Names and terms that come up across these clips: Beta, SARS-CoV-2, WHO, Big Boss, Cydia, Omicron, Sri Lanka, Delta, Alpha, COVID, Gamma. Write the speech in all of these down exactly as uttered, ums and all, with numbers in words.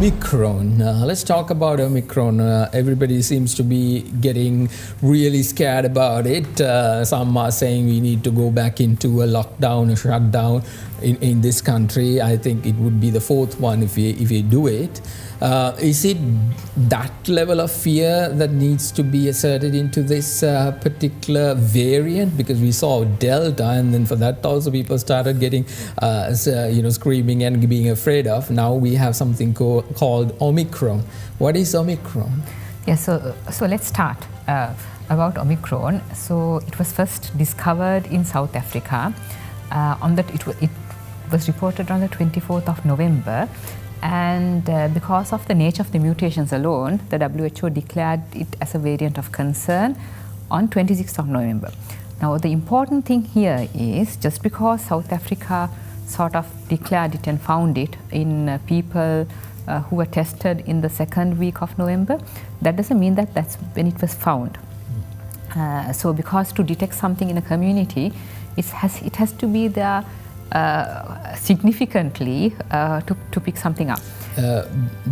Omicron. Uh, let's talk about Omicron. Uh, everybody seems to be getting really scared about it. Uh, some are saying we need to go back into a lockdown, a shutdown in, in this country. I think it would be the fourth one if we, if we do it. Uh, is it that level of fear that needs to be asserted into this uh, particular variant? Because we saw Delta, and then for that also people started getting, uh, you know, screaming and being afraid of. Now we have something co called Omicron. What is Omicron? Yeah, so, so let's start uh, about Omicron. So it was first discovered in South Africa. Uh, on that, it, it was reported on the twenty-fourth of November. And uh, because of the nature of the mutations alone, the W H O declared it as a variant of concern on twenty-sixth of November. Now, the important thing here is just because South Africa sort of declared it and found it in uh, people uh, who were tested in the second week of November, that doesn't mean that that's when it was found. Uh, so because to detect something in a community, it has, it has to be there Uh, significantly uh, to, to pick something up. Uh,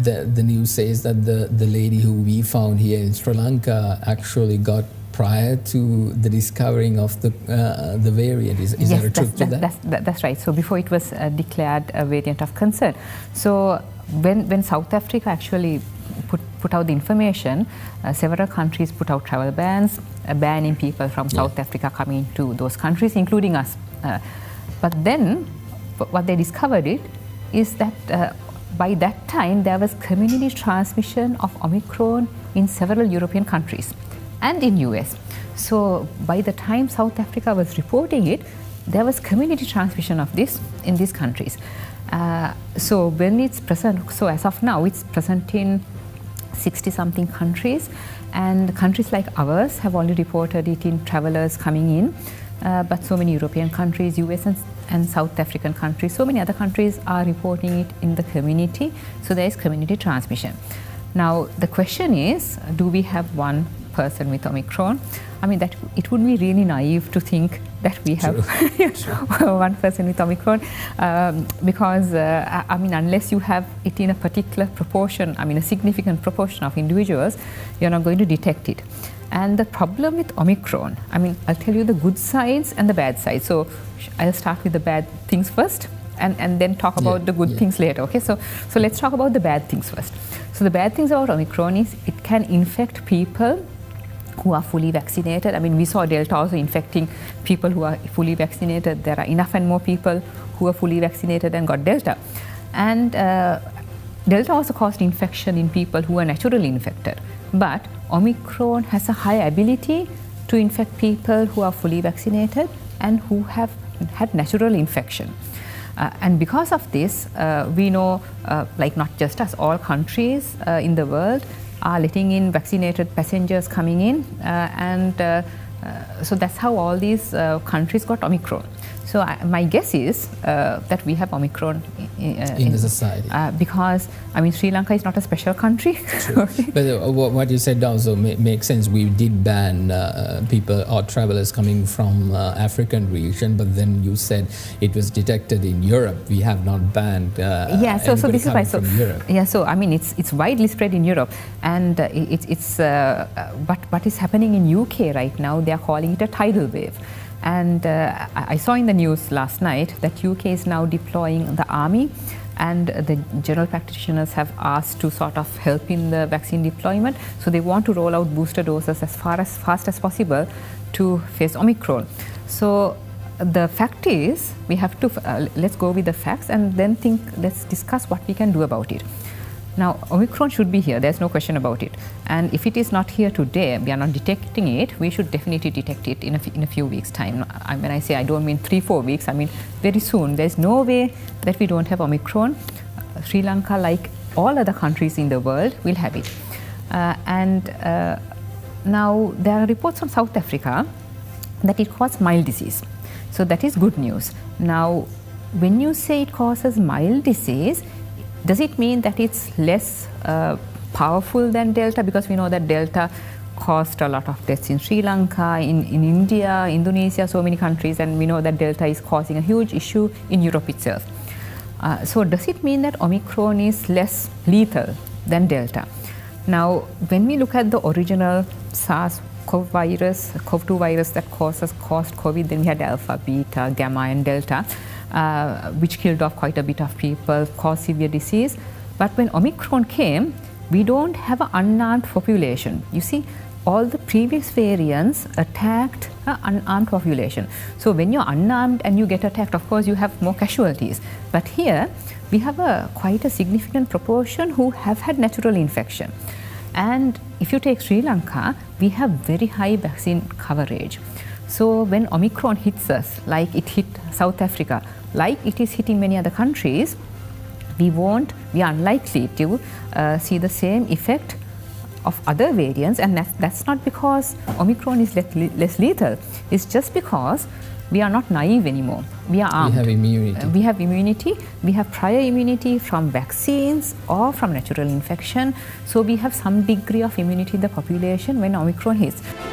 the, the news says that the, the lady who we found here in Sri Lanka actually got prior to the discovering of the, uh, the variant. Is, is yes, there a truth to that? That's, that's, that's right. So before it was uh, declared a variant of concern. So when, when South Africa actually put, put out the information, uh, several countries put out travel bans, uh, banning people from South yeah. Africa coming to those countries, including us. Uh, But then, what they discovered it is that uh, by that time there was community transmission of Omicron in several European countries and in U S. So by the time South Africa was reporting it, there was community transmission of this in these countries. Uh, so when it's present, so as of now it's present in sixty something countries, and countries like ours have only reported it in travelers coming in. Uh, but so many European countries, U S and, and South African countries, so many other countries are reporting it in the community. So there is community transmission. Now, the question is, do we have one person with Omicron? I mean, that it would be really naive to think that we have one person with Omicron, um, because, uh, I mean, unless you have it in a particular proportion, I mean, a significant proportion of individuals, you're not going to detect it. And the problem with Omicron, I mean, I'll tell you the good sides and the bad sides. So I'll start with the bad things first and, and then talk about yeah, the good yeah. things later, okay? So, so let's talk about the bad things first. So the bad things about Omicron is it can infect people who are fully vaccinated. I mean, we saw Delta also infecting people who are fully vaccinated. There are enough and more people who are fully vaccinated and got Delta. And uh, Delta also caused infection in people who are naturally infected. But Omicron has a high ability to infect people who are fully vaccinated and who have had natural infection. Uh, and because of this, uh, we know, uh, like not just us, all countries uh, in the world are letting in vaccinated passengers coming in. Uh, and uh, uh, so that's how all these uh, countries got Omicron. So I, my guess is uh, that we have Omicron in, uh, in, in the society. Uh, because, I mean, Sri Lanka is not a special country. Okay. But uh, what you said also makes sense. We did ban uh, people or travelers coming from uh, African region, but then you said it was detected in Europe. We have not banned uh, yeah, so, so this is why, so, from Europe. Yeah, so, I mean, it's it's widely spread in Europe. And uh, it, it's, uh, but what is happening in U K right now, they are calling it a tidal wave. And uh, I saw in the news last night that U K is now deploying the army, and the general practitioners have asked to sort of help in the vaccine deployment. So they want to roll out booster doses as far as fast as possible to face Omicron. So the fact is, we have to uh, let's go with the facts and then think. Let's discuss what we can do about it. Now, Omicron should be here, there's no question about it. And if it is not here today, we are not detecting it, we should definitely detect it in a, in a few weeks' time. I, when I say I don't mean three, four weeks, I mean very soon. There's no way that we don't have Omicron. Uh, Sri Lanka, like all other countries in the world, will have it. Uh, and uh, now there are reports from South Africa that it causes mild disease. So that is good news. Now, when you say it causes mild disease, does it mean that it's less uh, powerful than Delta? Because we know that Delta caused a lot of deaths in Sri Lanka, in, in India, Indonesia, so many countries, and we know that Delta is causing a huge issue in Europe itself. Uh, so does it mean that Omicron is less lethal than Delta? Now, when we look at the original SARS-CoV virus, SARS-CoV two virus that causes, caused COVID, then we had Alpha, Beta, Gamma and Delta, uh, which killed off quite a bit of people, caused severe disease. But when Omicron came, we don't have an unarmed population. You see, all the previous variants attacked an unarmed population. So when you're unarmed and you get attacked, of course, you have more casualties. But here, we have a quite a significant proportion who have had natural infection. And if you take Sri Lanka, we have very high vaccine coverage. So when Omicron hits us, like it hit South Africa, like it is hitting many other countries, we won't, we are unlikely to uh, see the same effect of other variants, and that's, that's not because Omicron is less, less lethal. It's just because we are not naive anymore. We are armed. We have immunity. Uh, we have immunity. We have prior immunity from vaccines or from natural infection. So we have some degree of immunity in the population when Omicron hits.